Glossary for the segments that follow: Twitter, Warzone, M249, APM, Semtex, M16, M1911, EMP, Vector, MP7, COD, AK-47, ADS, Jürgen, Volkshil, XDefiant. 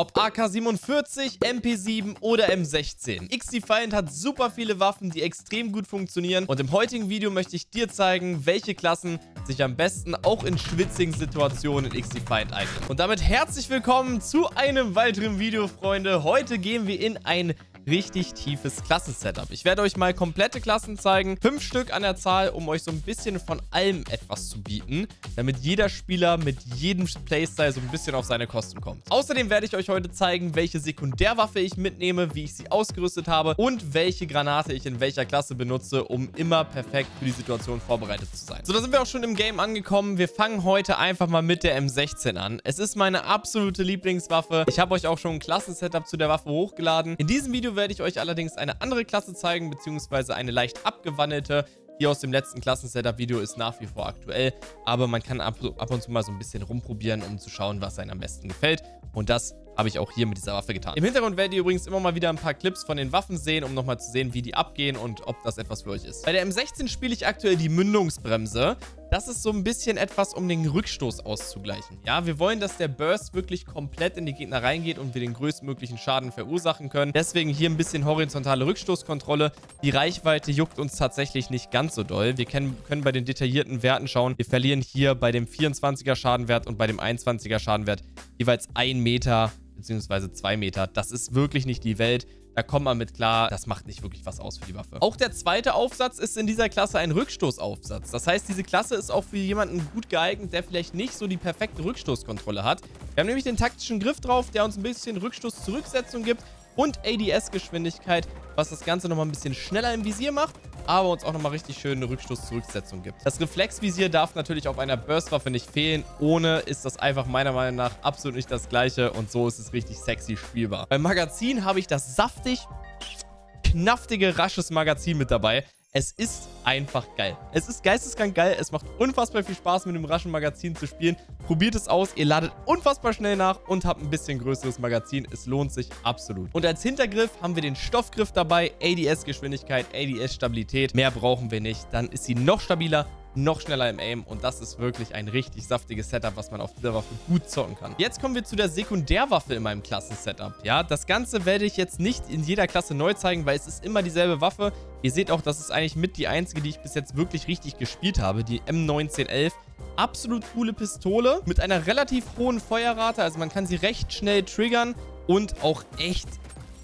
Ob AK-47, MP7 oder M16. XDefiant hat super viele Waffen, die extrem gut funktionieren. Und im heutigen Video möchte ich dir zeigen, welche Klassen sich am besten auch in schwitzigen Situationen in XDefiant eignen. Und damit herzlich willkommen zu einem weiteren Video, Freunde. Heute gehen wir in ein richtig tiefes Klassensetup. Ich werde euch mal komplette Klassen zeigen. 5 Stück an der Zahl, um euch so ein bisschen von allem etwas zu bieten, damit jeder Spieler mit jedem Playstyle so ein bisschen auf seine Kosten kommt. Außerdem werde ich euch heute zeigen, welche Sekundärwaffe ich mitnehme, wie ich sie ausgerüstet habe und welche Granate ich in welcher Klasse benutze, um immer perfekt für die Situation vorbereitet zu sein. So, da sind wir auch schon im Game angekommen. Wir fangen heute einfach mal mit der M16 an. Es ist meine absolute Lieblingswaffe. Ich habe euch auch schon ein Klassensetup zu der Waffe hochgeladen. In diesem Video werde ich euch allerdings eine andere Klasse zeigen, beziehungsweise eine leicht abgewandelte. Die aus dem letzten Klassen-Setup-Video ist nach wie vor aktuell, aber man kann ab und zu mal so ein bisschen rumprobieren, um zu schauen, was einem am besten gefällt. Und das habe ich auch hier mit dieser Waffe getan. Im Hintergrund werdet ihr übrigens immer mal wieder ein paar Clips von den Waffen sehen, um nochmal zu sehen, wie die abgehen und ob das etwas für euch ist. Bei der M16 spiele ich aktuell die Mündungsbremse. Das ist so ein bisschen etwas, um den Rückstoß auszugleichen. Ja, wir wollen, dass der Burst wirklich komplett in die Gegner reingeht und wir den größtmöglichen Schaden verursachen können. Deswegen hier ein bisschen horizontale Rückstoßkontrolle. Die Reichweite juckt uns tatsächlich nicht ganz so doll. Wir können bei den detaillierten Werten schauen. Wir verlieren hier bei dem 24er Schadenwert und bei dem 21er Schadenwert jeweils 1 Meter beziehungsweise 2 Meter. Das ist wirklich nicht die Welt. Da kommt man mit klar, das macht nicht wirklich was aus für die Waffe. Auch der zweite Aufsatz ist in dieser Klasse ein Rückstoßaufsatz. Das heißt, diese Klasse ist auch für jemanden gut geeignet, der vielleicht nicht so die perfekte Rückstoßkontrolle hat. Wir haben nämlich den taktischen Griff drauf, der uns ein bisschen Rückstoß-Zurücksetzung gibt und ADS-Geschwindigkeit, was das Ganze nochmal ein bisschen schneller im Visier macht, aber uns auch nochmal richtig schön eine Rückstoß-Zurücksetzung gibt. Das Reflexvisier darf natürlich auf einer Burstwaffe nicht fehlen. Ohne ist das einfach meiner Meinung nach absolut nicht das Gleiche und so ist es richtig sexy spielbar. Beim Magazin habe ich das saftig, knaftige, rasches Magazin mit dabei. Es ist einfach geil. Es ist geisteskrank geil. Es macht unfassbar viel Spaß, mit dem raschen Magazin zu spielen. Probiert es aus. Ihr ladet unfassbar schnell nach und habt ein bisschen größeres Magazin. Es lohnt sich absolut. Und als Hintergriff haben wir den Stoffgriff dabei. ADS-Geschwindigkeit, ADS-Stabilität. Mehr brauchen wir nicht. Dann ist sie noch stabiler, noch schneller im Aim und das ist wirklich ein richtig saftiges Setup, was man auf dieser Waffe gut zocken kann. Jetzt kommen wir zu der Sekundärwaffe in meinem Klassen-Setup. Ja, das Ganze werde ich jetzt nicht in jeder Klasse neu zeigen, weil es ist immer dieselbe Waffe. Ihr seht auch, das ist eigentlich mit die einzige, die ich bis jetzt wirklich richtig gespielt habe, die M1911. Absolut coole Pistole mit einer relativ hohen Feuerrate, also man kann sie recht schnell triggern und auch echt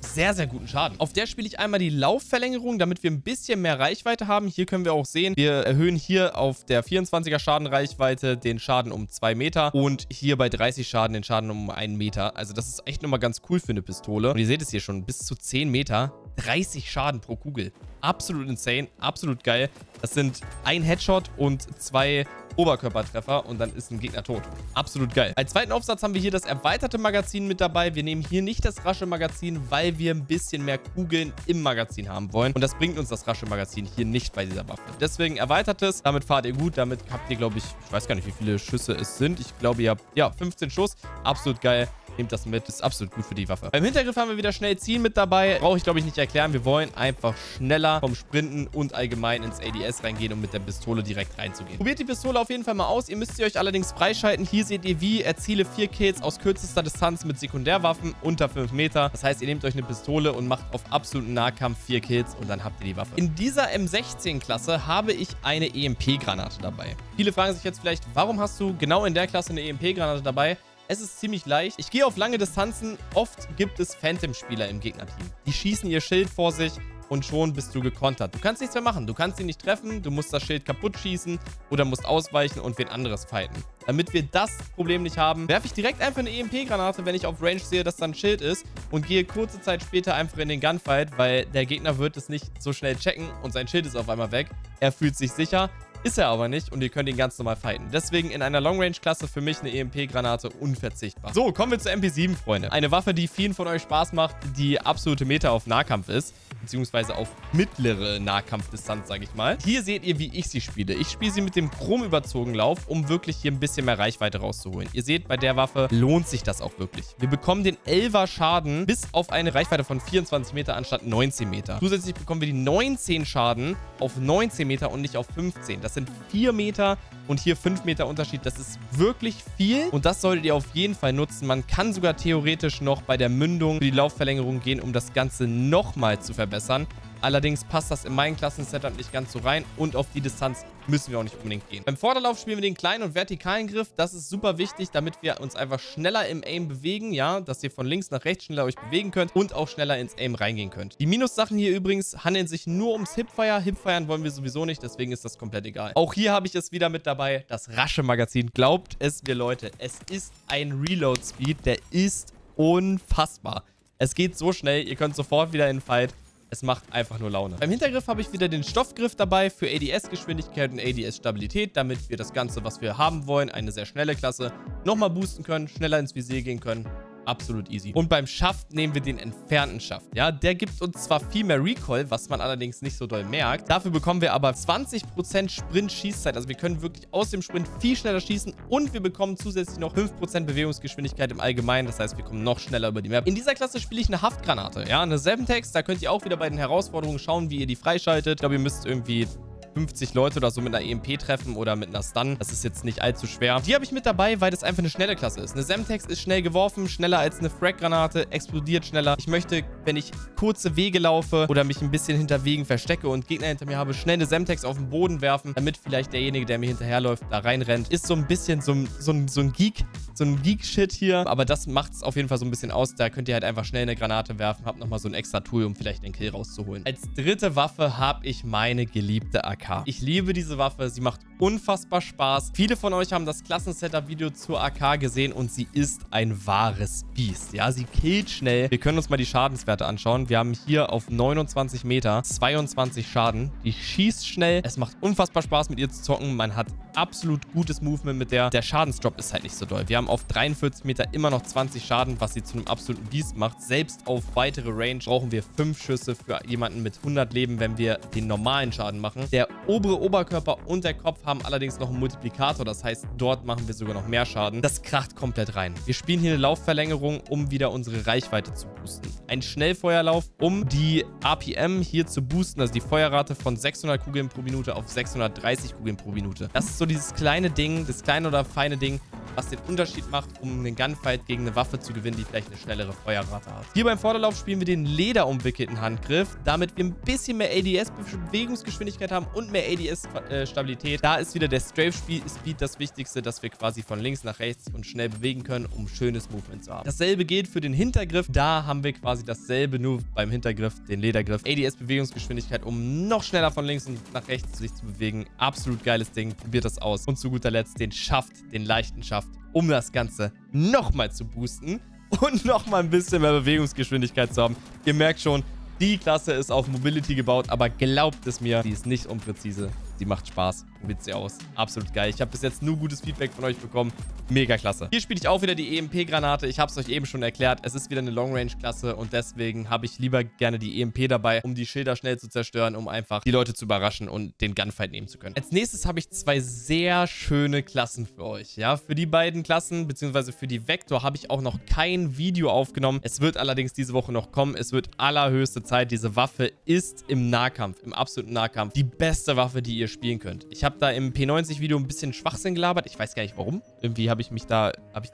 sehr, sehr guten Schaden. Auf der spiele ich einmal die Laufverlängerung, damit wir ein bisschen mehr Reichweite haben. Hier können wir auch sehen, wir erhöhen hier auf der 24er Schadenreichweite den Schaden um 2 Meter und hier bei 30 Schaden den Schaden um 1 Meter. Also das ist echt nochmal ganz cool für eine Pistole. Und ihr seht es hier schon, bis zu 10 Meter, 30 Schaden pro Kugel. Absolut insane, absolut geil. Das sind ein Headshot und 2 Oberkörpertreffer und dann ist ein Gegner tot. Absolut geil. Als zweiten Aufsatz haben wir hier das erweiterte Magazin mit dabei. Wir nehmen hier nicht das rasche Magazin, weil wir ein bisschen mehr Kugeln im Magazin haben wollen. Und das bringt uns das rasche Magazin hier nicht bei dieser Waffe. Deswegen erweitertes. Damit fahrt ihr gut. Damit habt ihr, glaube ich weiß gar nicht, wie viele Schüsse es sind. Ich glaube, ihr habt, ja, 15 Schuss. Absolut geil. Nehmt das mit. Ist absolut gut für die Waffe. Beim Hintergriff haben wir wieder schnell ziehen mit dabei. Brauche ich, glaube ich, nicht erklären. Wir wollen einfach schneller vom Sprinten und allgemein ins ADS reingehen, um mit der Pistole direkt reinzugehen. Probiert die Pistole auf jeden Fall mal aus. Ihr müsst sie euch allerdings freischalten. Hier seht ihr wie. Erziele 4 Kills aus kürzester Distanz mit Sekundärwaffen unter 5 Meter. Das heißt, ihr nehmt euch eine Pistole und macht auf absoluten Nahkampf 4 Kills und dann habt ihr die Waffe. In dieser M16-Klasse habe ich eine EMP-Granate dabei. Viele fragen sich jetzt vielleicht, warum hast du genau in der Klasse eine EMP-Granate dabei? Es ist ziemlich leicht. Ich gehe auf lange Distanzen. Oft gibt es Phantom-Spieler im Gegnerteam. Die schießen ihr Schild vor sich und schon bist du gekontert. Du kannst nichts mehr machen. Du kannst ihn nicht treffen. Du musst das Schild kaputt schießen oder musst ausweichen und wen anderes fighten. Damit wir das Problem nicht haben, werfe ich direkt einfach eine EMP-Granate, wenn ich auf Range sehe, dass da ein Schild ist und gehe kurze Zeit später einfach in den Gunfight, weil der Gegner wird es nicht so schnell checken und sein Schild ist auf einmal weg. Er fühlt sich sicher. Ist er aber nicht und ihr könnt ihn ganz normal fighten. Deswegen in einer Long-Range-Klasse für mich eine EMP-Granate unverzichtbar. So, kommen wir zur MP7, Freunde. Eine Waffe, die vielen von euch Spaß macht, die absolute Meta auf Nahkampf ist. beziehungsweise auf mittlere Nahkampfdistanz, sage ich mal. Hier seht ihr, wie ich sie spiele. Ich spiele sie mit dem chromüberzogenen Lauf, um wirklich hier ein bisschen mehr Reichweite rauszuholen. Ihr seht, bei der Waffe lohnt sich das auch wirklich. Wir bekommen den 11er Schaden bis auf eine Reichweite von 24 Meter anstatt 19 Meter. Zusätzlich bekommen wir die 19 Schaden auf 19 Meter und nicht auf 15. Das sind 4 Meter und hier 5 Meter Unterschied. Das ist wirklich viel und das solltet ihr auf jeden Fall nutzen. Man kann sogar theoretisch noch bei der Mündung für die Laufverlängerung gehen, um das Ganze nochmal zu verbessern. Allerdings passt das in meinen Klassen-Setup nicht ganz so rein und auf die Distanz müssen wir auch nicht unbedingt gehen. Beim Vorderlauf spielen wir den kleinen und vertikalen Griff. Das ist super wichtig, damit wir uns einfach schneller im Aim bewegen, ja, dass ihr von links nach rechts schneller euch bewegen könnt und auch schneller ins Aim reingehen könnt. Die Minussachen hier übrigens handeln sich nur ums Hipfire. Hipfiren wollen wir sowieso nicht, deswegen ist das komplett egal. Auch hier habe ich es wieder mit dabei, das rasche Magazin. Glaubt es mir, Leute, es ist ein Reload-Speed, der ist unfassbar. Es geht so schnell, ihr könnt sofort wieder in den Fight. Es macht einfach nur Laune. Beim Hintergriff habe ich wieder den Stoffgriff dabei für ADS-Geschwindigkeit und ADS-Stabilität, damit wir das Ganze, was wir haben wollen, eine sehr schnelle Klasse, nochmal boosten können, schneller ins Visier gehen können. Absolut easy. Und beim Schaft nehmen wir den entfernten Schaft. Ja, der gibt uns zwar viel mehr Recoil, was man allerdings nicht so doll merkt. Dafür bekommen wir aber 20% Sprint-Schießzeit. Also wir können wirklich aus dem Sprint viel schneller schießen und wir bekommen zusätzlich noch 5% Bewegungsgeschwindigkeit im Allgemeinen. Das heißt, wir kommen noch schneller über die Map. In dieser Klasse spiele ich eine Haftgranate. Ja, eine 7-Tex. Da könnt ihr auch wieder bei den Herausforderungen schauen, wie ihr die freischaltet. Ich glaube, ihr müsst irgendwie 50 Leute oder so mit einer EMP treffen oder mit einer Stun. Das ist jetzt nicht allzu schwer. Die habe ich mit dabei, weil das einfach eine schnelle Klasse ist. Eine Semtex ist schnell geworfen, schneller als eine Frag-Granate, explodiert schneller. Ich möchte, wenn ich kurze Wege laufe oder mich ein bisschen hinter Wegen verstecke und Gegner hinter mir habe, schnell eine Semtex auf den Boden werfen, damit vielleicht derjenige, der mir hinterherläuft, da reinrennt. Ist so ein bisschen so ein Geek-Shit hier. Aber das macht es auf jeden Fall so ein bisschen aus. Da könnt ihr halt einfach schnell eine Granate werfen. Habt nochmal so ein extra Tool, um vielleicht den Kill rauszuholen. Als dritte Waffe habe ich meine geliebte AK. Ich liebe diese Waffe, sie macht unfassbar Spaß. Viele von euch haben das Klassen-Setup-Video zur AK gesehen und sie ist ein wahres Biest. Ja, sie killt schnell. Wir können uns mal die Schadenswerte anschauen. Wir haben hier auf 29 Meter 22 Schaden. Die schießt schnell. Es macht unfassbar Spaß, mit ihr zu zocken. Man hat absolut gutes Movement mit der. Der Schadensdrop ist halt nicht so doll. Wir haben auf 43 Meter immer noch 20 Schaden, was sie zu einem absoluten Biest macht. Selbst auf weitere Range brauchen wir 5 Schüsse für jemanden mit 100 Leben, wenn wir den normalen Schaden machen. Der obere Oberkörper und der Kopf haben allerdings noch einen Multiplikator. Das heißt, dort machen wir sogar noch mehr Schaden. Das kracht komplett rein. Wir spielen hier eine Laufverlängerung, um wieder unsere Reichweite zu boosten. Ein Schnellfeuerlauf, um die APM hier zu boosten, also die Feuerrate von 600 Kugeln pro Minute auf 630 Kugeln pro Minute. Das ist so dieses kleine Ding, das kleine oder feine Ding, was den Unterschied macht, um einen Gunfight gegen eine Waffe zu gewinnen, die vielleicht eine schnellere Feuerrate hat. Hier beim Vorderlauf spielen wir den lederumwickelten Handgriff, damit wir ein bisschen mehr ADS-Bewegungsgeschwindigkeit haben und mehr ADS-Stabilität. Da ist wieder der Strafe-Speed das Wichtigste, dass wir quasi von links nach rechts und schnell bewegen können, um schönes Movement zu haben. Dasselbe gilt für den Hintergriff. Da haben wir quasi dasselbe, nur beim Hintergriff, den Ledergriff. ADS-Bewegungsgeschwindigkeit, um noch schneller von links und nach rechts sich zu bewegen. Absolut geiles Ding. Probiert das aus. Und zu guter Letzt den Schaft, den leichten Schaft, um das Ganze nochmal zu boosten und nochmal ein bisschen mehr Bewegungsgeschwindigkeit zu haben. Ihr merkt schon, die Klasse ist auf Mobility gebaut, aber glaubt es mir, die ist nicht unpräzise. Die macht Spaß. Probiert sie aus. Absolut geil. Ich habe bis jetzt nur gutes Feedback von euch bekommen. Mega klasse. Hier spiele ich auch wieder die EMP-Granate. Ich habe es euch eben schon erklärt. Es ist wieder eine Long-Range-Klasse und deswegen habe ich lieber gerne die EMP dabei, um die Schilder schnell zu zerstören, um einfach die Leute zu überraschen und den Gunfight nehmen zu können. Als nächstes habe ich zwei sehr schöne Klassen für euch. Ja, für die beiden Klassen, beziehungsweise für die Vector, habe ich auch noch kein Video aufgenommen. Es wird allerdings diese Woche noch kommen. Es wird allerhöchste Zeit. Diese Waffe ist im Nahkampf, im absoluten Nahkampf, die beste Waffe, die ihr spielen könnt. Ich habe da im P90-Video ein bisschen Schwachsinn gelabert. Ich weiß gar nicht, warum. Irgendwie habe ich da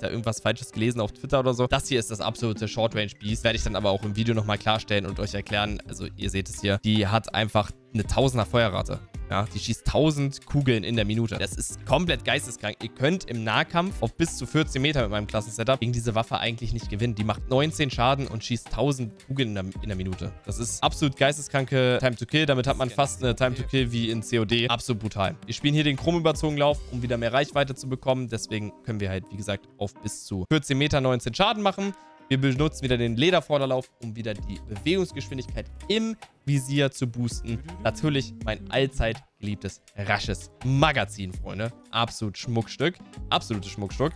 irgendwas Falsches gelesen auf Twitter oder so. Das hier ist das absolute Short-Range-Biest. Werde ich dann aber auch im Video nochmal klarstellen und euch erklären. Also ihr seht es hier. Die hat einfach eine 1000er Feuerrate. Ja, die schießt 1000 Kugeln in der Minute. Das ist komplett geisteskrank. Ihr könnt im Nahkampf auf bis zu 14 Meter mit meinem Klassen-Setup gegen diese Waffe eigentlich nicht gewinnen. Die macht 19 Schaden und schießt 1000 Kugeln in der Minute. Das ist absolut geisteskranke Time to Kill. Damit hat man fast eine Time to Kill wie in COD. Absolut brutal. Wir spielen hier den chromüberzogenen Lauf, um wieder mehr Reichweite zu bekommen. Deswegen können wir halt, wie gesagt, auf bis zu 14 Meter 19 Schaden machen. Wir benutzen wieder den Ledervorderlauf, um wieder die Bewegungsgeschwindigkeit im Visier zu boosten. Natürlich mein allzeit geliebtes, rasches Magazin, Freunde. Absolut Schmuckstück. Absolutes Schmuckstück.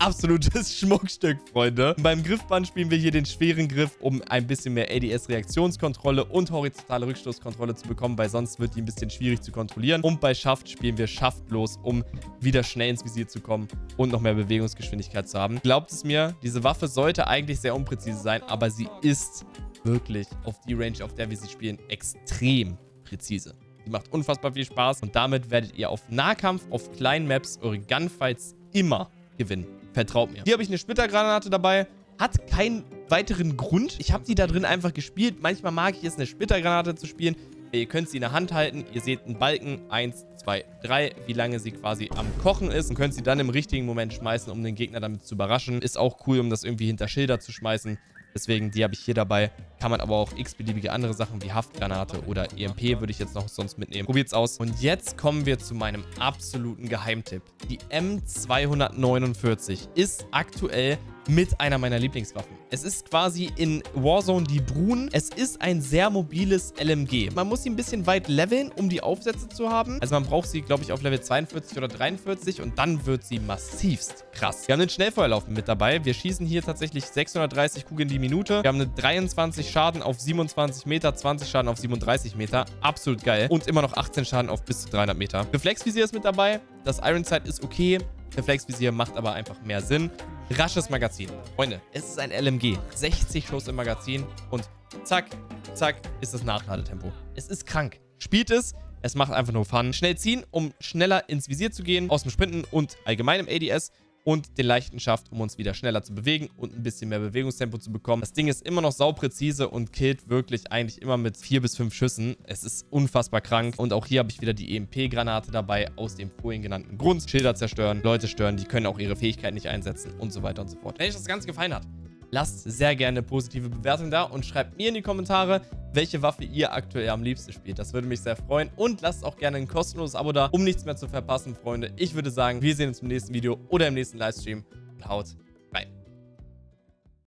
absolutes Schmuckstück, Freunde. Beim Griffband spielen wir hier den schweren Griff, um ein bisschen mehr ADS-Reaktionskontrolle und horizontale Rückstoßkontrolle zu bekommen, weil sonst wird die ein bisschen schwierig zu kontrollieren. Und bei Schaft spielen wir schaftlos, um wieder schnell ins Visier zu kommen und noch mehr Bewegungsgeschwindigkeit zu haben. Glaubt es mir, diese Waffe sollte eigentlich sehr unpräzise sein, aber sie ist wirklich auf die Range, auf der wir sie spielen, extrem präzise. Die macht unfassbar viel Spaß und damit werdet ihr auf Nahkampf, auf kleinen Maps eure Gunfights immer gewinnen. Vertraut mir. Hier habe ich eine Splittergranate dabei. Hat keinen weiteren Grund. Ich habe die da drin einfach gespielt. Manchmal mag ich es, eine Splittergranate zu spielen. Ihr könnt sie in der Hand halten. Ihr seht einen Balken. 1, 2, 3. Wie lange sie quasi am Kochen ist. Und könnt sie dann im richtigen Moment schmeißen, um den Gegner damit zu überraschen. Ist auch cool, um das irgendwie hinter Schilder zu schmeißen. Deswegen, die habe ich hier dabei. Kann man aber auch x-beliebige andere Sachen wie Haftgranate oder EMP würde ich jetzt noch sonst mitnehmen. Probiert's aus. Und jetzt kommen wir zu meinem absoluten Geheimtipp. Die M249 ist aktuell mit einer meiner Lieblingswaffen. Es ist quasi in Warzone die Brun. Es ist ein sehr mobiles LMG. Man muss sie ein bisschen weit leveln, um die Aufsätze zu haben. Also man braucht sie, glaube ich, auf Level 42 oder 43 und dann wird sie massivst krass. Wir haben den Schnellfeuerlauf mit dabei. Wir schießen hier tatsächlich 630 Kugeln die Minute. Wir haben eine 23 Schaden auf 27 Meter, 20 Schaden auf 37 Meter. Absolut geil. Und immer noch 18 Schaden auf bis zu 300 Meter. Reflexvisier ist mit dabei. Das Ironside ist okay. Reflexvisier macht aber einfach mehr Sinn. Rasches Magazin. Freunde, es ist ein LMG. 60 Schuss im Magazin und zack, zack ist das Nachladetempo. Es ist krank. Spielt es. Es macht einfach nur Fun. Schnell ziehen, um schneller ins Visier zu gehen, aus dem Sprinten und allgemeinem ADS und den leichten Schaft, um uns wieder schneller zu bewegen und ein bisschen mehr Bewegungstempo zu bekommen. Das Ding ist immer noch saupräzise und killt wirklich eigentlich immer mit 4 bis 5 Schüssen. Es ist unfassbar krank. Und auch hier habe ich wieder die EMP-Granate dabei, aus dem vorhin genannten Grund. Schilder zerstören, Leute stören, die können auch ihre Fähigkeit nicht einsetzen und so weiter und so fort. Wenn euch das Ganze gefallen hat, lasst sehr gerne eine positive Bewertung da und schreibt mir in die Kommentare, welche Waffe ihr aktuell am liebsten spielt. Das würde mich sehr freuen. Und lasst auch gerne ein kostenloses Abo da, um nichts mehr zu verpassen, Freunde. Ich würde sagen, wir sehen uns im nächsten Video oder im nächsten Livestream. Und haut